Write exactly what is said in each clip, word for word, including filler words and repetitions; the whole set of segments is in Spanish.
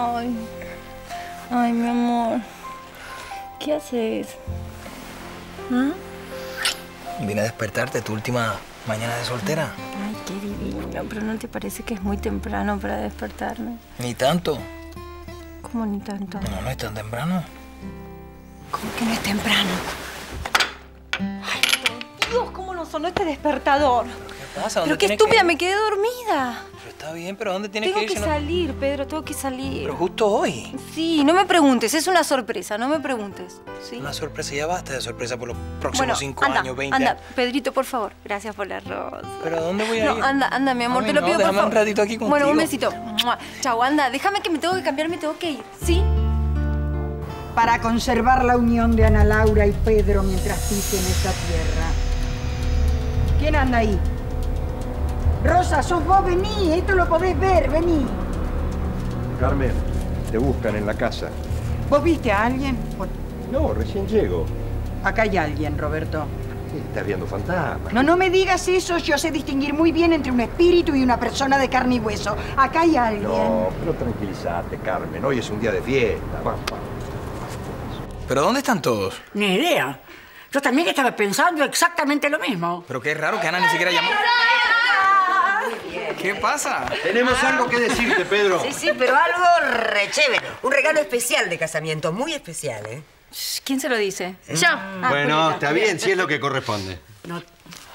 Ay, ay, mi amor, ¿qué haces? ¿Mm? Vine a despertarte tu última mañana de soltera. Ay, qué divino, pero ¿no te parece que es muy temprano para despertarme? Ni tanto. ¿Cómo ni tanto? No, no es tan temprano. ¿Cómo que no es temprano? Ay, por Dios, ¿cómo no sonó este despertador? ¿Qué pasa? Pero qué estúpida, que... me quedé dormida. Pero está bien, pero ¿dónde tienes tengo que ir? Tengo que salir, no... Pedro, tengo que salir. Pero justo hoy. Sí, no me preguntes, es una sorpresa, no me preguntes. ¿Sí? Una sorpresa, ya basta de sorpresa por los próximos cinco bueno, años, veinte anda, Pedrito, por favor, gracias por la rosa. ¿Pero a dónde voy a no, ir? No, anda, anda, mi amor, mami, te lo no, pido por favor. Un ratito aquí contigo. Bueno, un besito. Chau, anda, déjame que me tengo que cambiar, me tengo que ir, ¿sí? Para conservar la unión de Ana Laura y Pedro mientras pisen esta tierra. ¿Quién anda ahí? Rosa, sos vos, vení, esto lo podés ver, vení. Carmen, te buscan en la casa. ¿Vos viste a alguien? No, recién llego. Acá hay alguien, Roberto. Estás viendo fantasmas. No, no me digas eso, yo sé distinguir muy bien entre un espíritu y una persona de carne y hueso. Acá hay alguien. No, pero tranquilízate, Carmen, hoy es un día de fiesta, vamos. ¿Pero dónde están todos? Ni idea. Yo también estaba pensando exactamente lo mismo. Pero qué raro que Ana ni siquiera llamó. ¿Qué pasa? Tenemos ah. algo que decirte, Pedro. Sí, sí, pero algo re chévere. Un regalo especial de casamiento, muy especial, ¿eh? ¿Quién se lo dice? ¿Eh? Yo. Ah, bueno, Julieta. Está bien, si es lo que corresponde. No,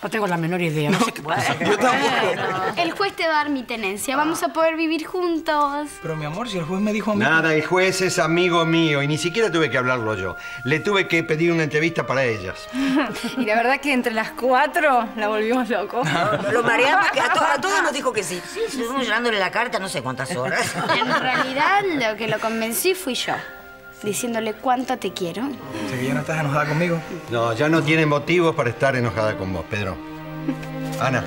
no tengo la menor idea. No, no sé qué pasa. Yo tampoco. Bueno. El juez te va a dar mi tenencia. Vamos a poder vivir juntos. Pero, mi amor, si el juez me dijo a mí... Nada, el juez es amigo mío y ni siquiera tuve que hablarlo yo. Le tuve que pedir una entrevista para ellas. Y la verdad que entre las cuatro la volvimos loco. No, lo mareamos, que a, to a todos nos dijo que sí. Sí, estuvimos sí. llenándole la carta no sé cuántas horas. En realidad, lo que lo convencí fui yo. Diciéndole cuánto te quiero. ¿Ya no estás enojada conmigo? No, ya no tiene motivos para estar enojada con vos, Pedro. Ana,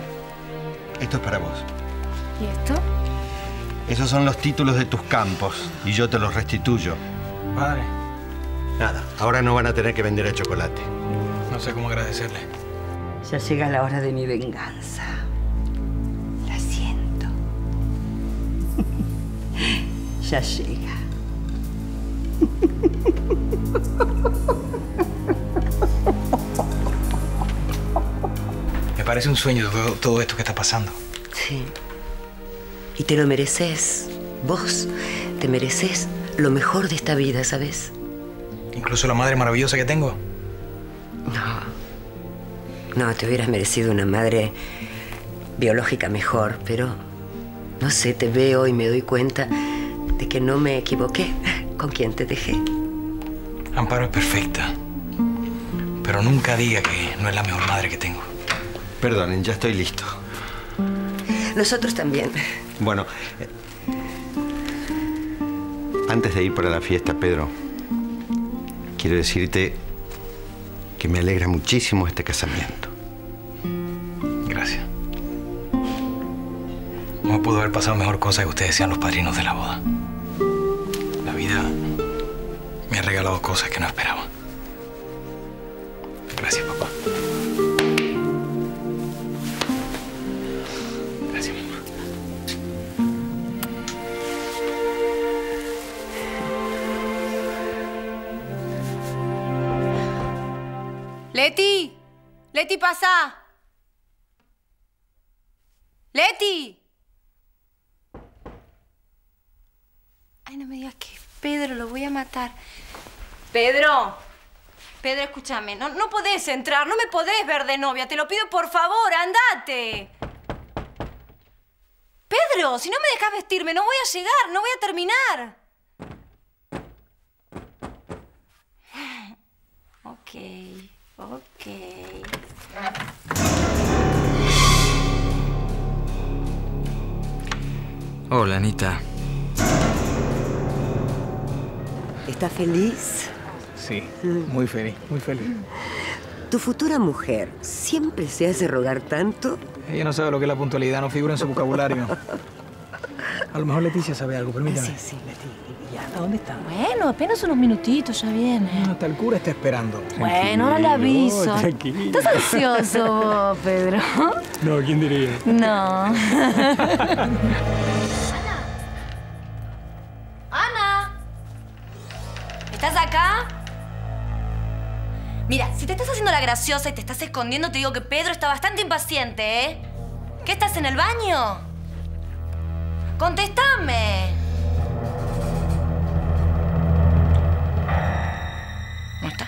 esto es para vos. ¿Y esto? Esos son los títulos de tus campos y yo te los restituyo. Padre. Nada, ahora no van a tener que vender el chocolate. No sé cómo agradecerle. Ya llega la hora de mi venganza. La siento. Ya llega. Me parece un sueño todo, todo esto que está pasando. Sí. Y te lo mereces. Vos te mereces lo mejor de esta vida, ¿sabes? Incluso la madre maravillosa que tengo. No. No, te hubieras merecido una madre biológica mejor, pero... No sé, te veo y me doy cuenta de que no me equivoqué. ¿Con quién te dejé? Amparo es perfecta. Pero nunca diga que no es la mejor madre que tengo. Perdonen, ya estoy listo. Nosotros también. Bueno. Eh, antes de ir para la fiesta, Pedro, quiero decirte que me alegra muchísimo este casamiento. Gracias. No pudo haber pasado mejor cosa que ustedes sean los padrinos de la boda. Vida me ha regalado cosas que no esperaba. Gracias, papá. Gracias, mamá. Leti, Leti, pasa. Leti. Ay, no me digas que... Pedro, lo voy a matar. Pedro, Pedro, escúchame. No, no podés entrar, no me podés ver de novia. Te lo pido, por favor, andate. Pedro, si no me dejás vestirme, no voy a llegar, no voy a terminar. Ok, ok. Hola, Anita. ¿Estás feliz? Sí, muy feliz, muy feliz. Tu futura mujer siempre se hace rogar tanto. Ella no sabe lo que es la puntualidad, no figura en su vocabulario. A lo mejor Leticia sabe algo, permítame. Sí, sí. Leti, ¿y Ana dónde está? Bueno, apenas unos minutitos, ya viene. No, hasta el cura está esperando. Bueno, ahora le aviso. Tranquilo. ¿Estás ansioso, Pedro? No, ¿quién diría? No. ¡Ana! ¡Ana! te estás haciendo la graciosa y te estás escondiendo, te digo que Pedro está bastante impaciente, ¿eh? ¿Qué estás en el baño? ¡Contéstame! ¿No está?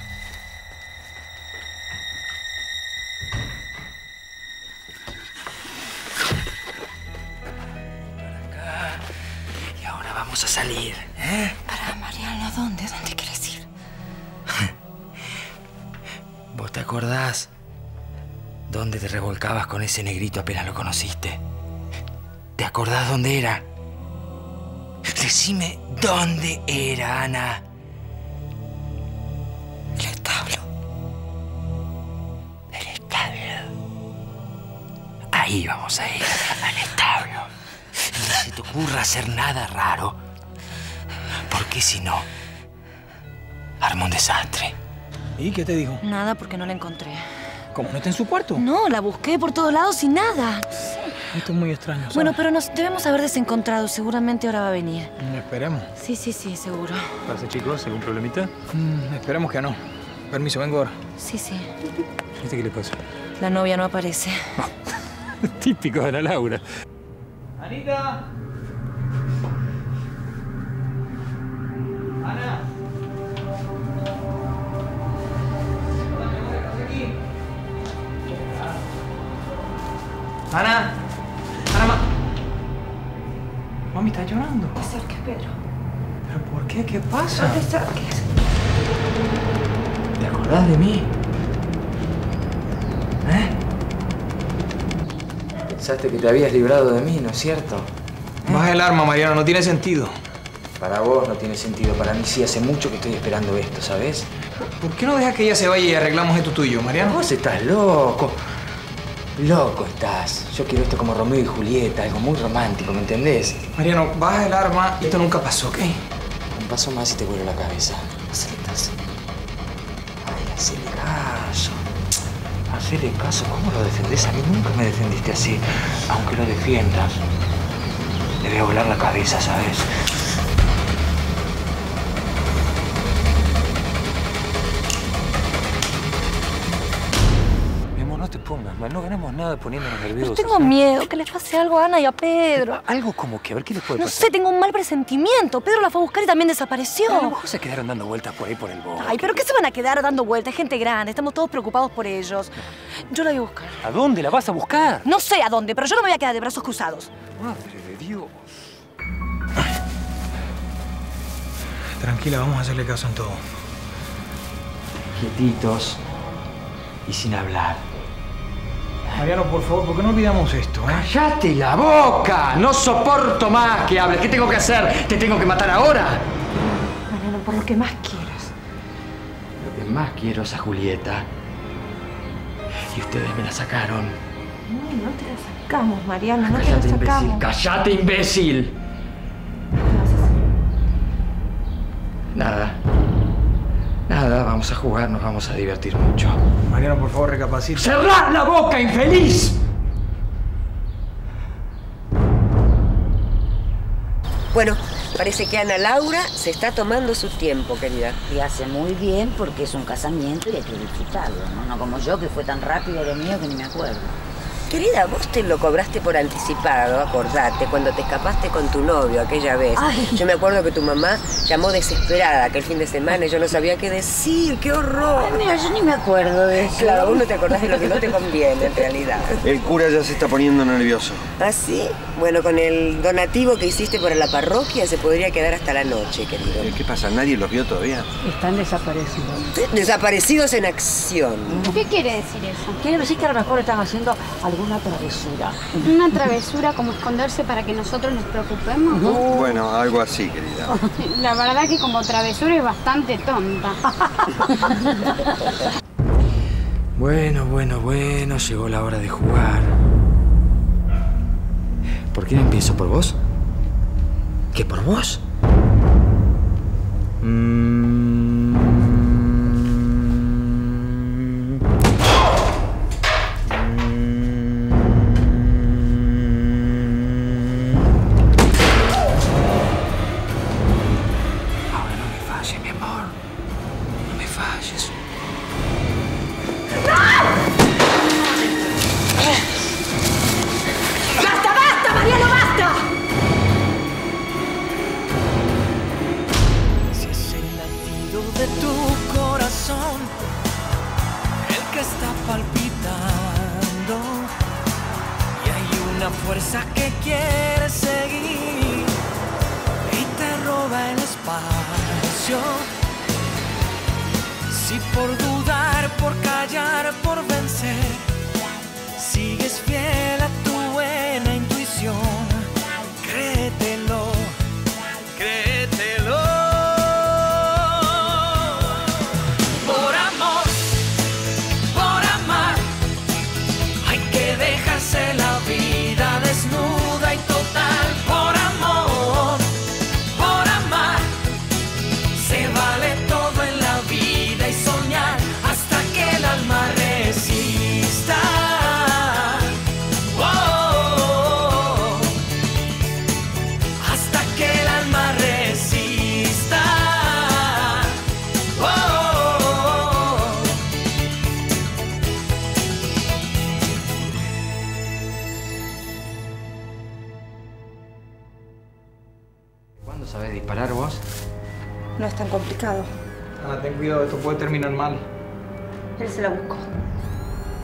Para acá. Y ahora vamos a salir, ¿eh? Para, Mariano, ¿a dónde? ¿Dónde quieres ir? ¿Vos te acordás dónde te revolcabas con ese negrito apenas lo conociste? ¿Te acordás dónde era? Decime dónde era, Ana. El establo. El establo. Ahí vamos a ir, al establo. Ni se te ocurra hacer nada raro. Porque si no, arma un desastre. ¿Y qué te dijo? Nada, porque no la encontré. ¿Cómo? ¿No está en su cuarto? No, la busqué por todos lados y nada. Esto es muy extraño, ¿sabes? Bueno, pero nos debemos haber desencontrado. Seguramente ahora va a venir. Esperemos. Sí, sí, sí, seguro. ¿Pase, chicos? ¿Algún problemita? Mm, esperemos que no. Permiso, vengo ahora. Sí, sí. ¿Viste qué le pasa? La novia no aparece. Típico de Ana Laura. ¡Anita! ¡Ana! ¡Ana! ¡Ana, ma! Mami, está llorando. No te acerques, Pedro. ¿Pero por qué? ¿Qué pasa? No te acerques. ¿Te acordás de mí? ¿Eh? Pensaste que te habías librado de mí, ¿no es cierto? ¿Eh? Baja el arma, Mariano. No tiene sentido. Para vos no tiene sentido. Para mí sí. Hace mucho que estoy esperando esto, ¿sabes? ¿Por qué no dejas que ella se vaya y arreglamos esto tú y yo, Mariano? Vos estás loco. Loco estás. Yo quiero esto como Romeo y Julieta, algo muy romántico, ¿me entendés? Mariano, baja el arma. Esto nunca pasó, ¿ok? Un paso más y te vuelo la cabeza. Hacele caso. Ay, hacele caso. Hacele caso. ¿Cómo lo defendés? A mí nunca me defendiste así. Aunque lo defiendas, le voy a volar la cabeza, ¿sabes? No ganamos nada poniéndonos nerviosos. Pero tengo miedo que les pase algo a Ana y a Pedro. Algo como que, a ver, ¿qué les puede pasar? No sé, tengo un mal presentimiento. Pedro la fue a buscar y también desapareció. Pero a lo mejor se quedaron dando vueltas por ahí por el bosque. Ay, ¿pero qué se van a quedar dando vueltas? Es gente grande, estamos todos preocupados por ellos. Yo la voy a buscar. ¿A dónde la vas a buscar? No sé a dónde, pero yo no me voy a quedar de brazos cruzados. Madre de Dios. Tranquila, vamos a hacerle caso en todo. Quietitos y sin hablar. Mariano, por favor, ¿por qué no olvidamos esto, eh? ¡Cállate la boca! ¡No soporto más que hables! ¿Qué tengo que hacer? ¿Te tengo que matar ahora? Mariano, por lo que más quieras. Lo que más quiero es a Julieta. Y ustedes me la sacaron. No, no te la sacamos, Mariano, no te la sacamos. ¡Cállate, imbécil! ¿Qué vas a hacer? Nada. Nada, vamos a jugar, nos vamos a divertir mucho. Mariano, por favor, recapacita. ¡Cerrá la boca, infeliz! Bueno, parece que Ana Laura se está tomando su tiempo, querida. Y hace muy bien porque es un casamiento y hay que disfrutarlo, ¿no? No como yo, que fue tan rápido lo mío que ni me acuerdo. Querida, vos te lo cobraste por anticipado, acordate, cuando te escapaste con tu novio aquella vez. Ay. Yo me acuerdo que tu mamá llamó desesperada aquel fin de semana y yo no sabía qué decir, qué horror. Ay, mira, yo ni me acuerdo de eso. Claro, vos no te acordás de lo que no te conviene, en realidad. El cura ya se está poniendo nervioso. ¿Ah, sí? Bueno, con el donativo que hiciste para la parroquia se podría quedar hasta la noche, querido. ¿Qué pasa? ¿Nadie los vio todavía? Están desaparecidos. Desaparecidos en acción. ¿Qué quiere decir eso? Quiere decir que a lo mejor están haciendo algo. Una travesura. ¿Una travesura como esconderse para que nosotros nos preocupemos? No. Bueno, algo así, querida. La verdad que como travesura es bastante tonta. Bueno, bueno, bueno, llegó la hora de jugar. ¿Por quién empiezo? ¿Por vos? ¿Qué por vos? Mmm... fuerza que quiere seguir y te roba el espacio. Si por dudar, por callar, por vencer, sigues fiel a tu buena intuición, créetelo, créetelo. Por amor, por amar, hay que dejarse la vida desnuda y total. Por amor, por amar, se vale todo en la vida y soñar hasta que el alma resista. ¿Disparar vos? No es tan complicado. Ana, ten cuidado, esto puede terminar mal. Él se la buscó.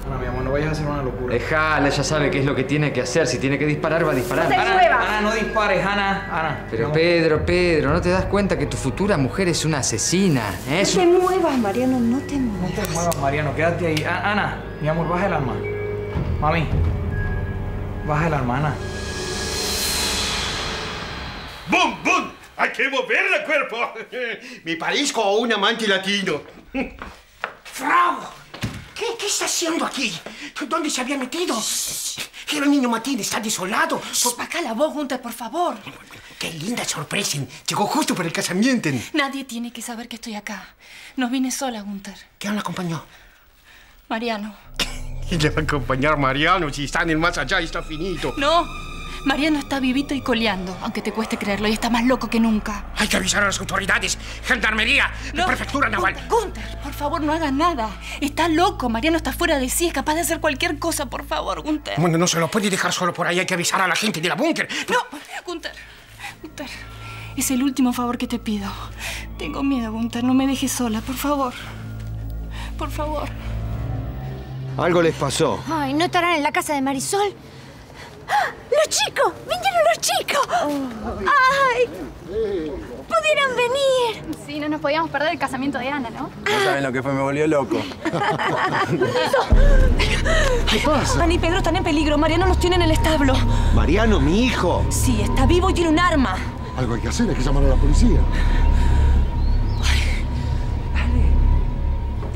Ana, mi amor, no vayas a hacer una locura. Dejala, ella sabe qué es lo que tiene que hacer. Si tiene que disparar, va a disparar. ¡No te muevas! Ana, no dispares, Ana. Ana. Pero no. Pedro, Pedro, ¿no te das cuenta que tu futura mujer es una asesina? ¿Eh? No te muevas, Mariano, no te muevas. No te muevas, Mariano, quédate ahí. A Ana, mi amor, baja el arma. Mami, baja el arma, Ana. ¡Bum, bum! ¡Hay que mover el cuerpo! Me parezco a un amante latino. ¡Frau! ¿Qué, ¿Qué está haciendo aquí? ¿Dónde se había metido? Jerónimo Martín está desolado. Baja la voz, Gunther, por favor. ¡Qué linda sorpresa! Llegó justo para el casamiento. Nadie tiene que saber que estoy acá. No vine sola, Gunther. ¿Quién la acompañó? Mariano. ¿Y le va a acompañar Mariano? Si está en el más allá, está finito. ¡No! Mariano está vivito y coleando, aunque te cueste creerlo, y está más loco que nunca. Hay que avisar a las autoridades, gendarmería, no, prefectura naval. Gunther, Gunther, por favor, no haga nada. Está loco, Mariano está fuera de sí, es capaz de hacer cualquier cosa, por favor, Gunther. Bueno, no se lo puede dejar solo por ahí, hay que avisar a la gente de la búnker. No, Gunther, Gunther, es el último favor que te pido. Tengo miedo, Gunther, no me dejes sola, por favor. Por favor. Algo les pasó. Ay, ¿no estarán en la casa de Marisol? ¡Ah! ¡Los chicos! ¡Vinieron los chicos! ¡Ay! ¡Pudieron venir! Sí, no nos podíamos perder el casamiento de Ana, ¿no? No saben lo que fue, me volvió loco. ¿Qué pasa? Ana y Pedro están en peligro. Mariano los tiene en el establo. ¿Mariano, mi hijo? Sí, está vivo y tiene un arma. Algo hay que hacer, hay que llamar a la policía.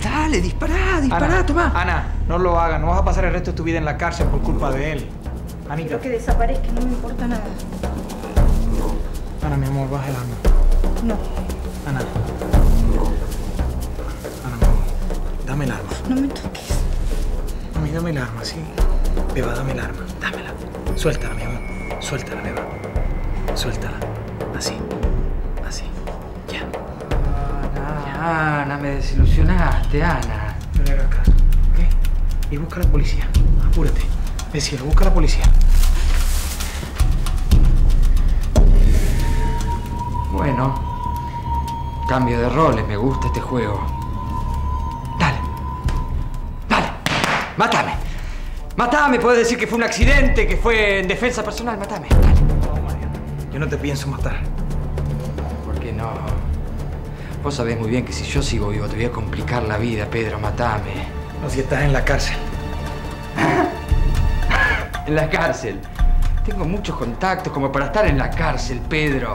Dale, dispará, dispará, tomá. Ana, no lo hagas. No vas a pasar el resto de tu vida en la cárcel por culpa de él. Anita. Quiero que desaparezca, no me importa nada. Ana, mi amor, baja el arma. No. Ana. Ana, mi amor, dame el arma. No me toques. Mami, dame el arma, ¿sí? Beba, dame el arma. Dámela. Suéltala, mi amor. Suéltala, Beba. Suéltala. Así. Así. Ya. Ana, Ana, me desilusionaste, Ana. No le hagas caso, ¿ok? Y busca a la policía. Apúrate. Me cielo, busca a la policía. Bueno, cambio de roles, me gusta este juego. Dale, dale, mátame. Mátame, puedes decir que fue un accidente, que fue en defensa personal, mátame. Dale. No, Mariano, yo no te pienso matar. ¿Por qué no? Vos sabés muy bien que si yo sigo vivo te voy a complicar la vida, Pedro, mátame. No, si estás en la cárcel. En la cárcel. Tengo muchos contactos como para estar en la cárcel, Pedro.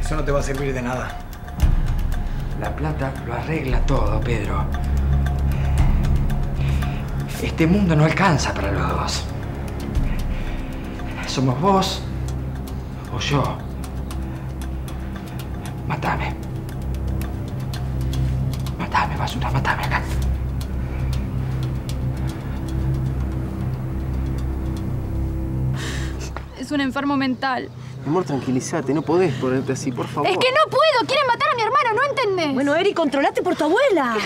Eso no te va a servir de nada. La plata lo arregla todo, Pedro. Este mundo no alcanza para los dos. Somos vos o yo. Mátame. Mátame, basura, mátame acá. Es un enfermo mental. Amor, tranquilízate. No podés ponerte así, por favor. Es que no puedo. Quieren matar a mi hermano. ¿No entendés? Bueno, Erick, controlate por tu abuela.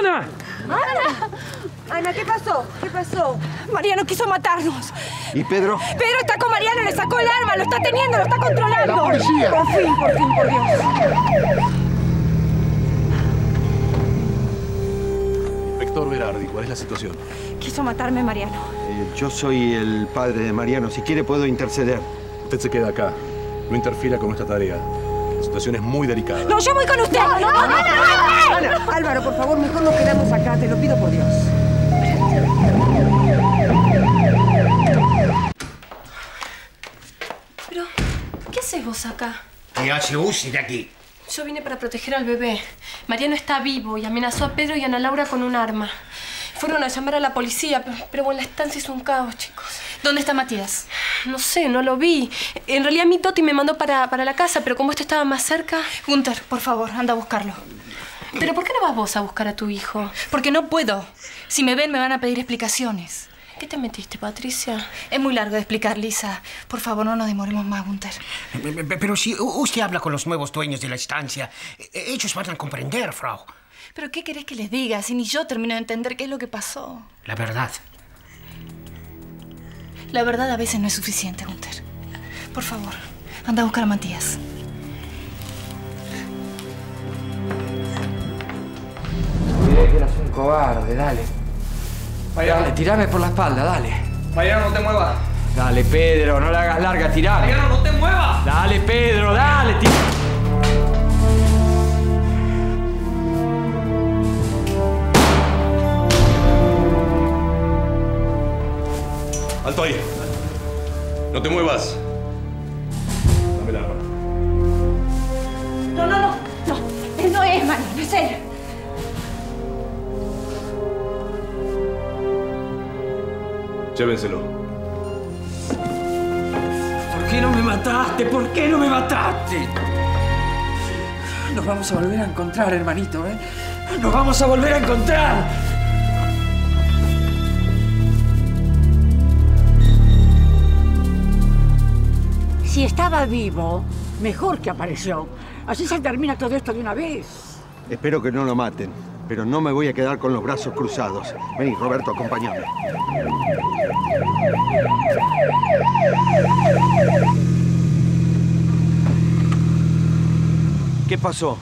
¡Ana! ¡Ana! Ana, ¿qué pasó? ¿Qué pasó? Mariano quiso matarnos. ¿Y Pedro? Pedro está con Mariano. Le sacó el arma. Lo está teniendo. Lo está controlando. ¡La policía! Por fin, por fin, por Dios. Inspector. inspector Berardi. ¿Cuál es la situación? Quiso matarme Mariano. Eh, yo soy el padre de Mariano. Si quiere puedo interceder. Usted se queda acá. No interfiera con nuestra tarea. La situación es muy delicada. ¡No, yo voy con usted! ¡No, no, no! no, no, no, no, no, no. Álvaro, por favor, mejor nos quedamos acá. Te lo pido por Dios. Pero, ¿qué haces vos acá? ¿Qué hace Uzi de aquí? Yo vine para proteger al bebé. Mariano está vivo y amenazó a Pedro y a Ana Laura con un arma. Fueron a llamar a la policía, pero, pero bueno, la estancia es un caos, chicos. ¿Dónde está Matías? No sé, no lo vi. En realidad mi Toti me mandó para, para la casa, pero como este estaba más cerca... Gunther, por favor, anda a buscarlo. ¿Pero por qué no vas vos a buscar a tu hijo? Porque no puedo. Si me ven, me van a pedir explicaciones. ¿Qué te metiste, Patricia? Es muy largo de explicar, Lisa. Por favor, no nos demoremos más, Gunther. Pero si usted habla con los nuevos dueños de la estancia, ellos van a comprender, Frau. ¿Pero qué querés que les diga si ni yo termino de entender qué es lo que pasó? La verdad. La verdad a veces no es suficiente, Gunther. Por favor, anda a buscar a Matías. Diré que eras un cobarde, dale. Mariano. Dale, tirame por la espalda, dale. Mariano, no te muevas. Dale, Pedro, no la hagas larga, tirame. Mariano, no te muevas. Dale, Pedro, dale, tirame. ¡Alto ahí! ¡No te muevas! Dame la arma. No, no, no. No, él no es, Mariano, es él. Llévenselo. ¿Por qué no me mataste? ¿Por qué no me mataste? Nos vamos a volver a encontrar, hermanito, ¿eh? ¡Nos vamos a volver a encontrar! Si estaba vivo, mejor que apareció. Así se termina todo esto de una vez. Espero que no lo maten, pero no me voy a quedar con los brazos cruzados. Vení, Roberto, acompáñame. ¿Qué pasó?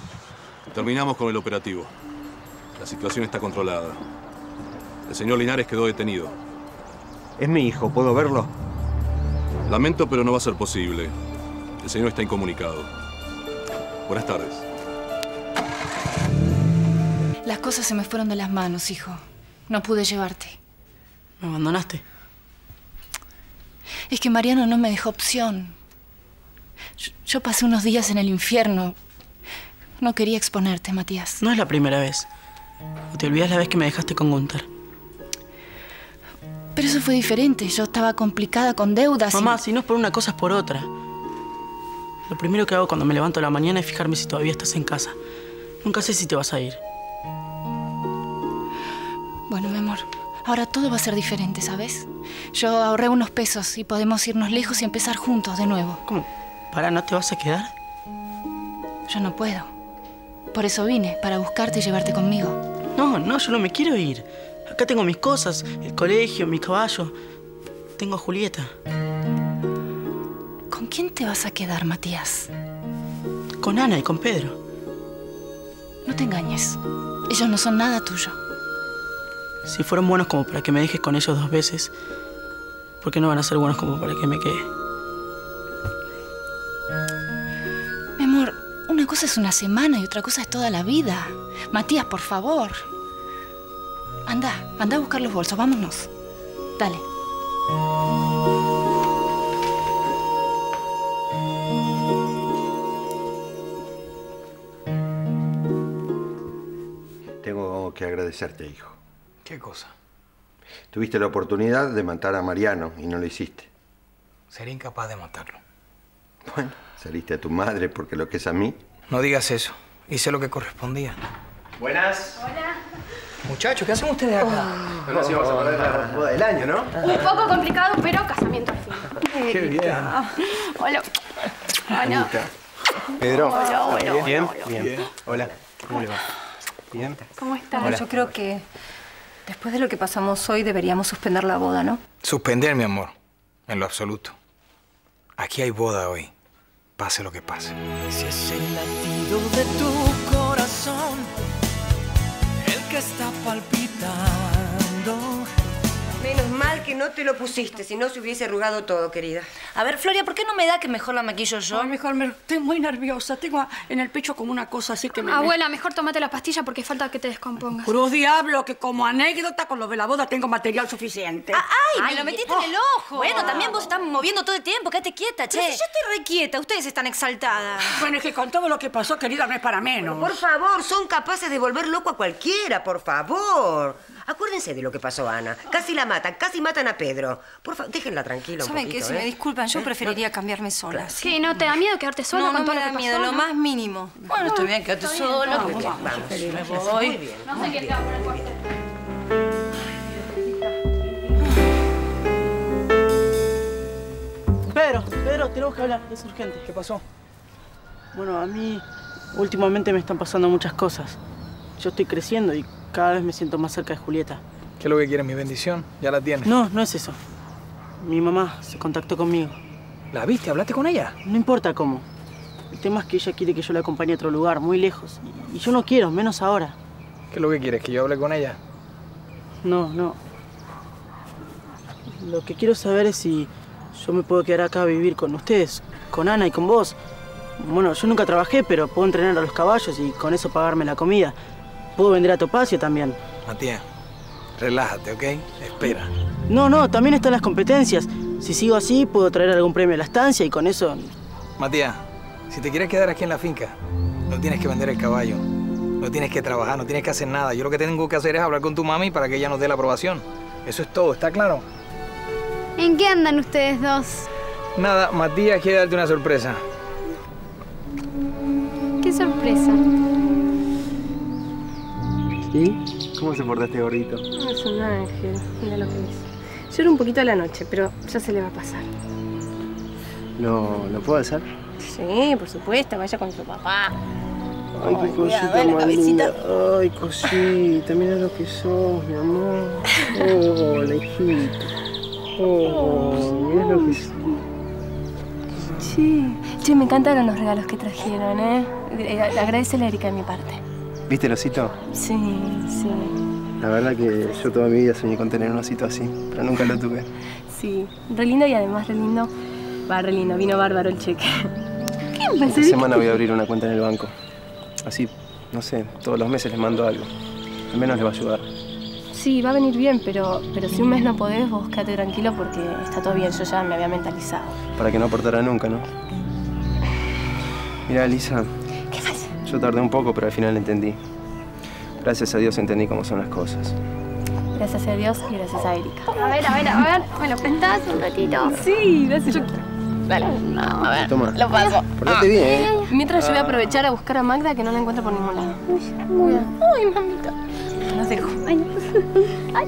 Terminamos con el operativo. La situación está controlada. El señor Linares quedó detenido. Es mi hijo, ¿puedo verlo? Lamento, pero no va a ser posible. El señor está incomunicado. Buenas tardes. Las cosas se me fueron de las manos, hijo. No pude llevarte. ¿Me abandonaste? Es que Mariano no me dejó opción. Yo, yo pasé unos días en el infierno. No quería exponerte, Matías. No es la primera vez. O te olvidás la vez que me dejaste con Gunther. Pero eso fue diferente. Yo estaba complicada con deudas. Mamá, y... si no es por una cosa, es por otra. Lo primero que hago cuando me levanto a la mañana es fijarme si todavía estás en casa. Nunca sé si te vas a ir. Bueno, mi amor, ahora todo va a ser diferente, ¿sabes? Yo ahorré unos pesos y podemos irnos lejos y empezar juntos de nuevo. ¿Cómo? ¿Para? ¿No te vas a quedar? Yo no puedo. Por eso vine, para buscarte y llevarte conmigo. No, no, yo no me quiero ir. Acá tengo mis cosas, el colegio, mi caballo. Tengo a Julieta. ¿Con quién te vas a quedar, Matías? Con Ana y con Pedro. No te engañes. Ellos no son nada tuyo. Si fueron buenos como para que me dejes con ellos dos veces, ¿por qué no van a ser buenos como para que me quede? Mi amor, una cosa es una semana y otra cosa es toda la vida. Matías, por favor. Anda, anda a buscar los bolsos, vámonos. Dale. Tengo que agradecerte, hijo. ¿Qué cosa? Tuviste la oportunidad de matar a Mariano y no lo hiciste. Sería incapaz de matarlo. Bueno, saliste a tu madre porque lo que es a mí... No digas eso. Hice lo que correspondía. Buenas. Hola. Muchachos, ¿qué hacen ustedes acá? Oh, no, no, si vamos a perder la boda del año, ¿no? Un poco complicado, pero casamiento al fin. ¡Qué bien! Hola. Hola. Pedro. Hola, hola. ¿Bien? Bien. Bien. Bien. Hola. ¿Cómo le va? Bien. ¿Cómo estás? Yo creo que después de lo que pasamos hoy deberíamos suspender la boda, ¿no? Suspender, mi amor. En lo absoluto. Aquí hay boda hoy. Pase lo que pase. Si es el latido de tu corazón... que está palpitando. Menos mal que no te lo pusiste, si no se hubiese arrugado todo, querida. A ver, Floria, ¿por qué no me da que mejor la maquillo yo? No, mejor, me... estoy muy nerviosa. Tengo en el pecho como una cosa así que me... Abuela, mejor tomate la pastilla porque falta que te descompongas. Cruz diablo, que como anécdota con lo de la boda tengo material suficiente. Ah, ¡ay, ay, me lo metiste oh. en el ojo! Bueno, ah. también vos estás moviendo todo el tiempo, quédate quieta, che. Pero si yo estoy requieta, ustedes están exaltadas. Bueno, es que con todo lo que pasó, querida, no es para menos. Pero por favor, son capaces de volver loco a cualquiera, por favor. Acuérdense de lo que pasó a Ana. Casi la matan, casi matan a Pedro. Por favor, déjenla tranquila un poquito. ¿Saben qué? Si ¿eh? me disculpan, yo preferiría no. cambiarme sola. ¿Sí? ¿Qué? ¿No te da miedo quedarte sola? No, no, no me da miedo, lo más mínimo. Bueno, estoy bien, quédate sola. Vamos, vamos, vamos. Me voy. Muy bien, no sé qué está por el cuarto. Pedro, Pedro, tenemos que hablar, es urgente. ¿Qué pasó? Bueno, a mí últimamente me están pasando muchas cosas. Yo estoy creciendo y cada vez me siento más cerca de Julieta. ¿Qué es lo que quieres? ¿Mi bendición? ¿Ya la tienes? No, no es eso. Mi mamá se contactó conmigo. ¿La viste? ¿Hablaste con ella? No importa cómo. El tema es que ella quiere que yo la acompañe a otro lugar, muy lejos. Y yo no quiero, menos ahora. ¿Qué es lo que quieres? ¿Que yo hable con ella? No, no. Lo que quiero saber es si yo me puedo quedar acá a vivir con ustedes, con Ana y con vos. Bueno, yo nunca trabajé, pero puedo entrenar a los caballos y con eso pagarme la comida. Puedo vender a Topacio también. Matías, relájate, ¿ok? Espera. No, no, también están las competencias. Si sigo así, puedo traer algún premio a la estancia y con eso... Matías, si te quieres quedar aquí en la finca, no tienes que vender el caballo, no tienes que trabajar, no tienes que hacer nada. Yo lo que tengo que hacer es hablar con tu mami para que ella nos dé la aprobación. Eso es todo, ¿está claro? ¿En qué andan ustedes dos? Nada, Matías quiere darte una sorpresa. ¿Qué sorpresa? ¿Y cómo se porta este gordito? No, es un ángel, mira lo que es. Lloro un poquito a la noche, pero ya se le va a pasar. ¿Lo, lo puedo hacer? Sí, por supuesto, vaya con su papá. Ay, qué cosita más linda. Ay, cosita, mira lo que sos, mi amor. Oh, la hijita. Oh, mira lo que sos. Sí. Che, me encantaron los regalos que trajeron, ¿eh? Agradecele a Erika de mi parte. ¿Viste el osito? Sí, sí. La verdad que yo toda mi vida soñé con tener un osito así, pero nunca lo tuve. Sí, re lindo y además re lindo. Va, re lindo, vino bárbaro el cheque. ¿Qué me Esta semana voy a abrir una cuenta en el banco. Así, no sé, todos los meses les mando algo. Al menos les va a ayudar. Sí, va a venir bien, pero, pero si un mes no podés, vos quédate tranquilo porque está todo bien. Yo ya me había mentalizado. Para que no aportara nunca, ¿no? Mirá, Lisa. ¿Qué pasa? Yo tardé un poco, pero al final entendí. Gracias a Dios entendí cómo son las cosas. Gracias a Dios y gracias a Erika. A ver, a ver, a ver. ¿Me lo prestás un ratito? Sí, gracias. Yo... Dale. No, a ver. Toma. Lo paso. Portate bien, ¿eh? Mientras yo voy a aprovechar a buscar a Magda, que no la encuentro por ningún lado. Muy bien. Ay, mamita. Los dejo. Ay. Ay.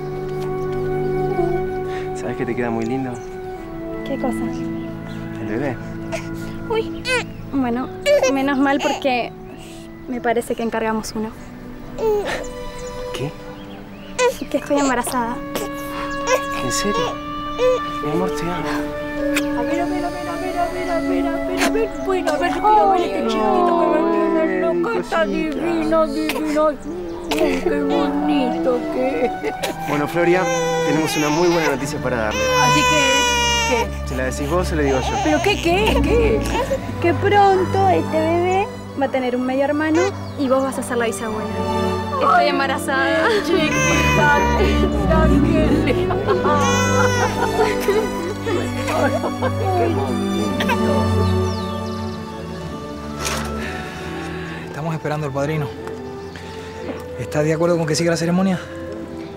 ¿Sabes qué te queda muy lindo? ¿Qué cosa? El bebé. Uy. Bueno, menos mal porque... me parece que encargamos uno. ¿Qué? Que estoy embarazada. ¿En serio? Mi amor, te amo. A ver, a ver, a ver, a ver, a ver, a ver, a ver, a ver. Bueno, a ver, quiero ver este chiquito que me tiene loco. Está divino, divino. Ay, qué bonito que es. Bueno, Floria, tenemos una muy buena noticia para darle. Así que... ¿qué? ¿Se la decís vos o le digo yo? ¿Pero qué, qué, qué? Que pronto este bebé... va a tener un medio hermano y vos vas a ser la bisabuela. Estoy embarazada. Chiquita, estamos esperando al padrino. ¿Estás de acuerdo con que siga la ceremonia?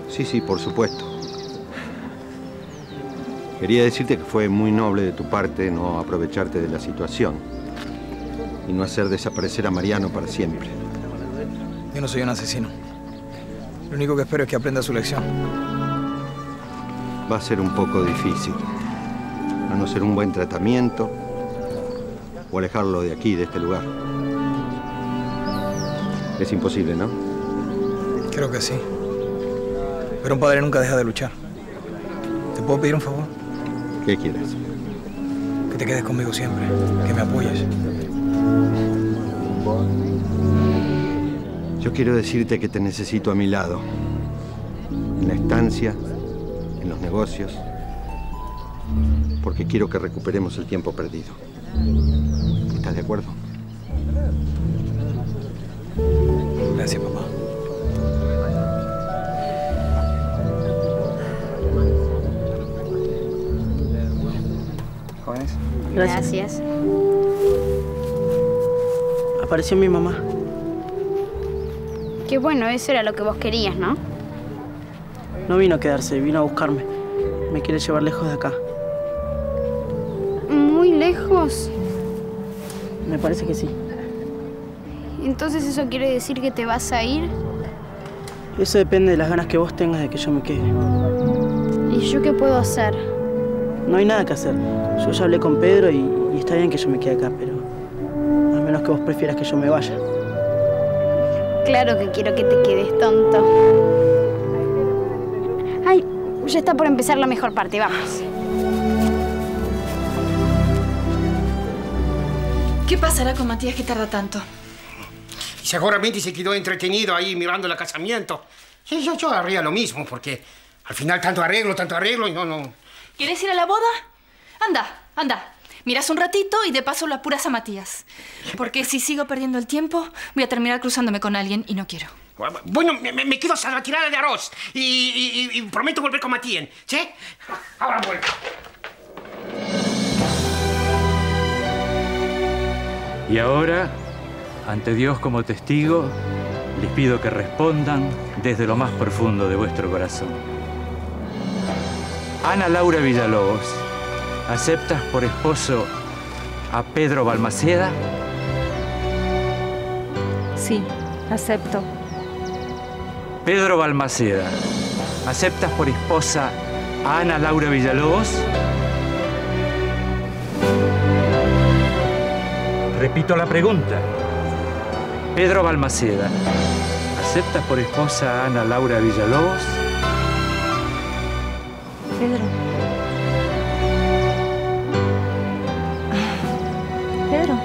Sí, sí, por supuesto. Quería decirte que fue muy noble de tu parte no aprovecharte de la situación y no hacer desaparecer a Mariano para siempre. Yo no soy un asesino. Lo único que espero es que aprenda su lección. Va a ser un poco difícil. A no ser un buen tratamiento o alejarlo de aquí, de este lugar. Es imposible, ¿no? Creo que sí. Pero un padre nunca deja de luchar. ¿Te puedo pedir un favor? ¿Qué quieres? Que te quedes conmigo siempre, que me apoyes. Yo quiero decirte que te necesito a mi lado. En la estancia, en los negocios. Porque quiero que recuperemos el tiempo perdido. ¿Estás de acuerdo? Gracias, papá. Jóvenes. Gracias. Gracias. Apareció mi mamá. Qué bueno, eso era lo que vos querías, ¿no? No vino a quedarse, vino a buscarme. Me quiere llevar lejos de acá. ¿Muy lejos? Me parece que sí. ¿Entonces eso quiere decir que te vas a ir? Eso depende de las ganas que vos tengas de que yo me quede. ¿Y yo qué puedo hacer? No hay nada que hacer. Yo ya hablé con Pedro y, y está bien que yo me quede acá, pero... al menos que vos prefieras que yo me vaya. Claro que quiero que te quedes, tonto. Ay, ya está por empezar la mejor parte, vamos. ¿Qué pasará con Matías que tarda tanto? Seguramente se quedó entretenido ahí mirando el casamiento. Yo, yo haría lo mismo porque al final tanto arreglo, tanto arreglo y no, no... ¿Quieres ir a la boda? Anda, anda. Mirás un ratito y de paso lo apuras a Matías. Porque si sigo perdiendo el tiempo, voy a terminar cruzándome con alguien y no quiero. Bueno, me, me quedo a la tirada de arroz y, y, y prometo volver con Matías, ¿sí? Ahora vuelvo. Y ahora, ante Dios como testigo, les pido que respondan desde lo más profundo de vuestro corazón. Ana Laura Villalobos, ¿aceptas por esposo a Pedro Balmaceda? Sí, acepto. Pedro Balmaceda, ¿aceptas por esposa a Ana Laura Villalobos? Repito la pregunta. Pedro Balmaceda, ¿aceptas por esposa a Ana Laura Villalobos? Pedro. Pedro.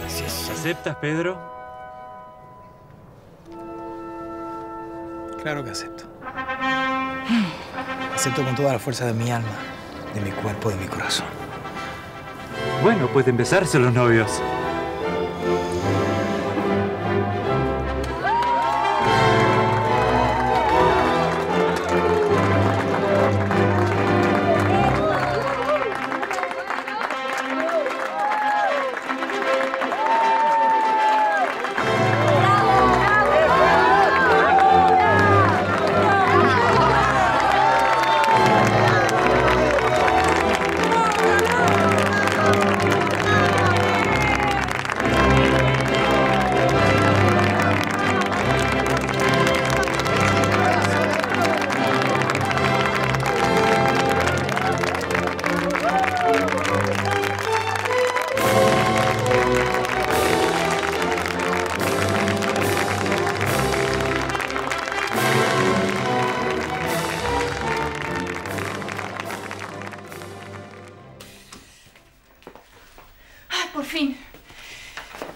Gracias. ¿Aceptas, Pedro? Claro que acepto. Acepto con toda la fuerza de mi alma, de mi cuerpo, de mi corazón. Bueno, pueden besarse los novios.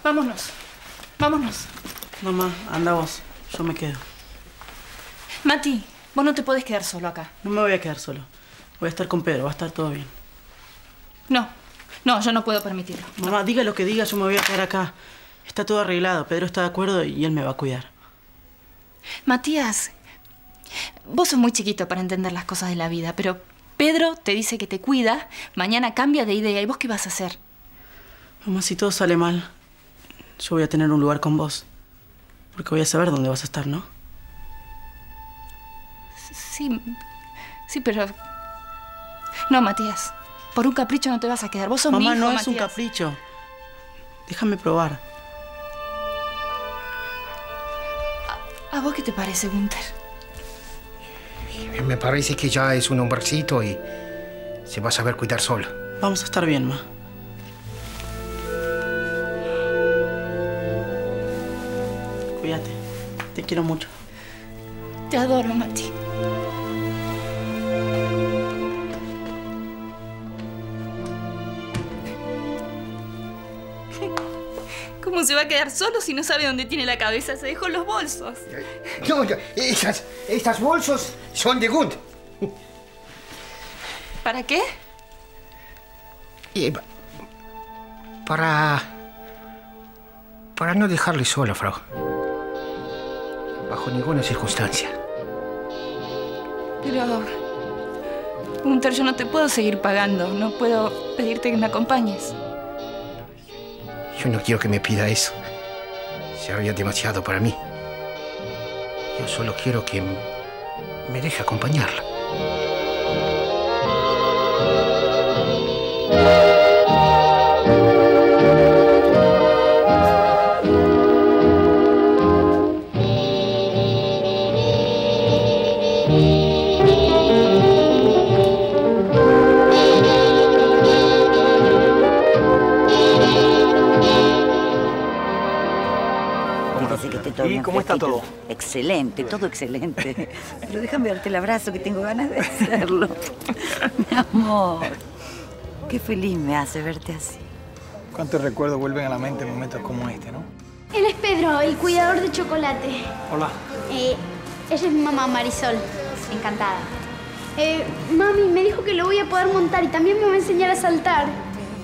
Vámonos, vámonos. Mamá, anda vos, yo me quedo. Mati, vos no te podés quedar solo acá. No me voy a quedar solo. Voy a estar con Pedro, va a estar todo bien. No, no, yo no puedo permitirlo. Mamá, diga lo que diga, yo me voy a quedar acá. Está todo arreglado, Pedro está de acuerdo y él me va a cuidar. Matías, vos sos muy chiquito para entender las cosas de la vida, pero Pedro te dice que te cuida, mañana cambia de idea, ¿y vos qué vas a hacer? Mamá, si todo sale mal... yo voy a tener un lugar con vos. Porque voy a saber dónde vas a estar, ¿no? Sí. Sí, pero... no, Matías. Por un capricho no te vas a quedar. Vos sos mi hijo, Matías. Mamá, no es un capricho. Déjame probar. ¿A, a vos qué te parece, Gunther? Me parece que ya es un hombrecito y... se va a saber cuidar solo. Vamos a estar bien, ma. Cuídate. Te quiero mucho. Te adoro, Mati. ¿Cómo se va a quedar solo si no sabe dónde tiene la cabeza. Se dejó los bolsos. No, no, esas, esas bolsos son de Gunther. ¿Para qué? Eh, para... Para no dejarle sola, Frau. Bajo ninguna circunstancia. Pero... Gunther, yo no te puedo seguir pagando. No puedo pedirte que me acompañes. Yo no quiero que me pida eso. Sería demasiado para mí. Yo solo quiero que me deje acompañarla. ¿Y cómo está todo? Excelente, todo excelente. Pero déjame darte el abrazo, que tengo ganas de hacerlo. Mi amor, qué feliz me hace verte así. ¿Cuántos recuerdos vuelven a la mente en momentos como este, no? Él es Pedro, el cuidador de Chocolate. Hola. Eh, ella es mi mamá, Marisol. Encantada. Eh, mami, me dijo que lo voy a poder montar y también me va a enseñar a saltar.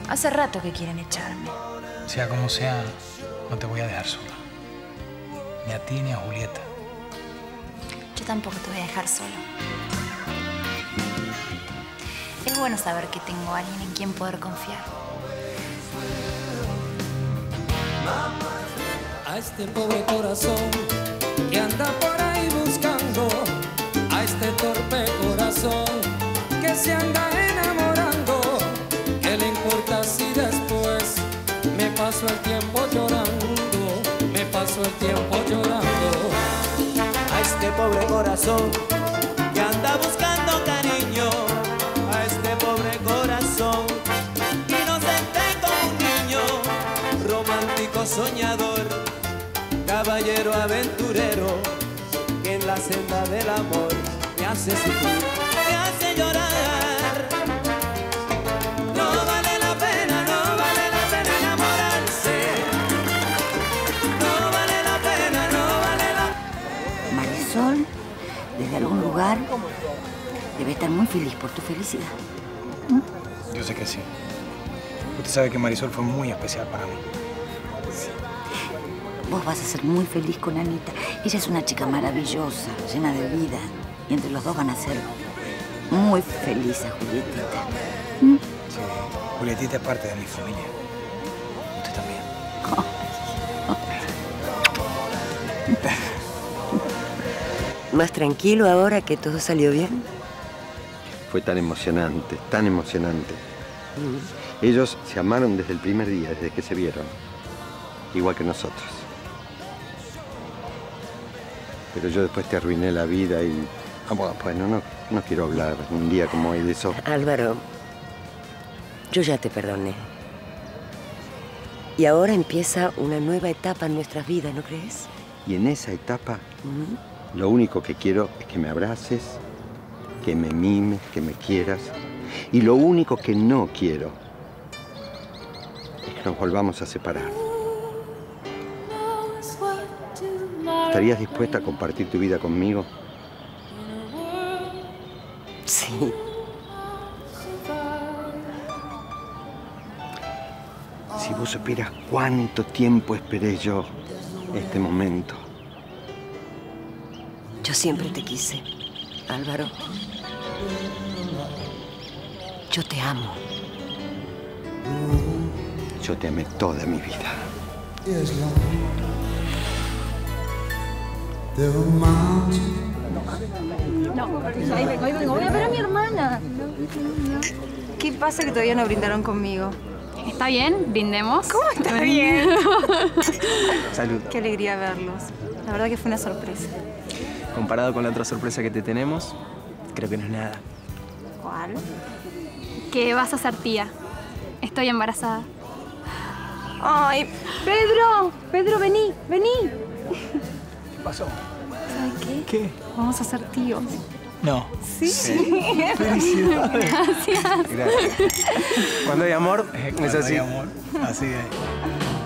Hace rato que quieren echarme. Sea como sea, no te voy a dejar sola. Ni a ti ni a Julieta. Yo tampoco te voy a dejar solo. Es bueno saber que tengo a alguien en quien poder confiar. A este pobre corazón que anda por ahí buscando, a este torpe corazón que se anda enamorando, ¿qué le importa si después me paso el tiempo llorando? Paso el tiempo llorando a este pobre corazón que anda buscando cariño, a este pobre corazón inocente como un niño, romántico soñador, caballero aventurero, que en la senda del amor me hace sufrir, me hace llorar. No vale la pena, no vale la pena enamorarse. Sol, desde algún lugar, debe estar muy feliz por tu felicidad. ¿Mm? Yo sé que sí. Usted sabe que Marisol fue muy especial para mí. Sí. Vos vas a ser muy feliz con Anita. Ella es una chica maravillosa, llena de vida. Y entre los dos van a ser muy feliz a Julietita. ¿Mm? Sí. Julietita es parte de mi familia. Usted también. ¿Más tranquilo ahora que todo salió bien? Fue tan emocionante, tan emocionante. Mm. Ellos se amaron desde el primer día, desde que se vieron. Igual que nosotros. Pero yo después te arruiné la vida y... Ah, bueno, no, no quiero hablar un día como hoy de eso. Álvaro, yo ya te perdoné. Y ahora empieza una nueva etapa en nuestras vidas, ¿no crees? Y en esa etapa... Mm. Lo único que quiero es que me abraces, que me mimes, que me quieras. Y lo único que no quiero es que nos volvamos a separar. ¿Estarías dispuesta a compartir tu vida conmigo? Sí. Si vos supieras cuánto tiempo esperé yo este momento. Yo siempre te quise, Álvaro. Yo te amo. Yo te amé toda mi vida. No, ahí vengo, ahí vengo. Voy a ver a mi hermana. ¿Qué pasa que todavía no brindaron conmigo? ¿Está bien? ¿Brindemos? ¿Cómo está bien? Salud. Qué alegría verlos. La verdad que fue una sorpresa. Comparado con la otra sorpresa que te tenemos, creo que no es nada. ¿Cuál? Que vas a ser tía. Estoy embarazada. ¡Ay! ¡Pedro! ¡Pedro, vení! ¡Vení! ¿Qué pasó? ¿Sabes qué? ¿Qué? Vamos a ser tíos. No. ¿Sí? Sí. ¡Felicidades! Gracias. Gracias. Cuando hay amor, es así. Cuando hay amor, así es.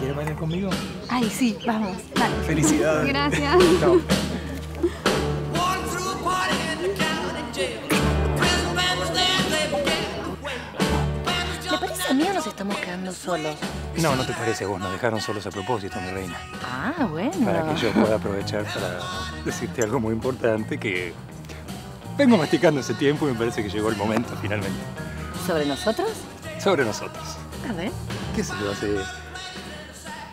¿Quieres bailar conmigo? Ay, sí, vamos. Dale. Felicidades. Gracias. Chao. ¿Le parece a mí o nos estamos quedando solos? No, no te parece a vos. Nos dejaron solos a propósito, mi reina. Ah, bueno. Para que yo pueda aprovechar para decirte algo muy importante que... vengo masticando ese tiempo y me parece que llegó el momento, finalmente. ¿Sobre nosotros? Sobre nosotros. A ver. ¿Qué sé yo? Hace,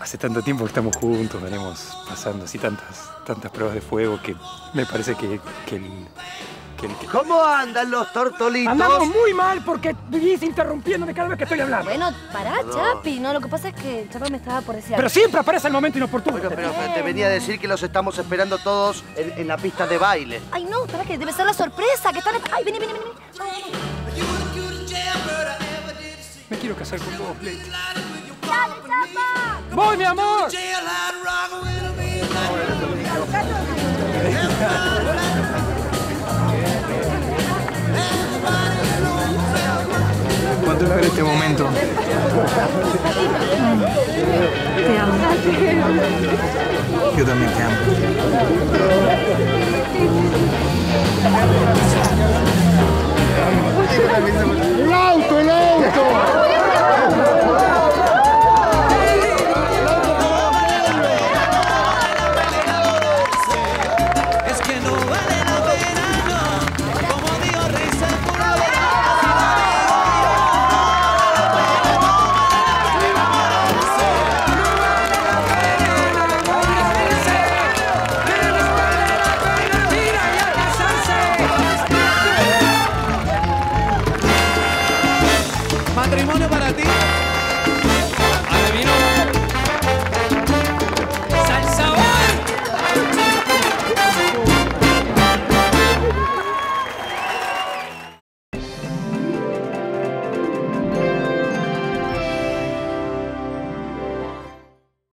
hace tanto tiempo que estamos juntos, venimos pasando así tantas, tantas pruebas de fuego que me parece que, que, el, que, el, que... ¿Cómo andan los tortolitos? Andamos muy mal porque vivís interrumpiéndome cada vez que estoy hablando. Bueno, pará, Chapi. No, lo que pasa es que Chapa me estaba por decir algo. Pero siempre aparece el momento inoportuno. Pero, pero te venía a decir que los estamos esperando todos en, en la pista de baile. Ay, no, pará, que debe ser la sorpresa, que están... Ay, vení, vení, vení. Me quiero casar con vos, Leti. ¡Dale, Chapa! ¡Voy, mi amor! ¿Cuánto logra este momento? Te amo. Yo también te amo. ¡El auto, el auto! Matrimonio para ti.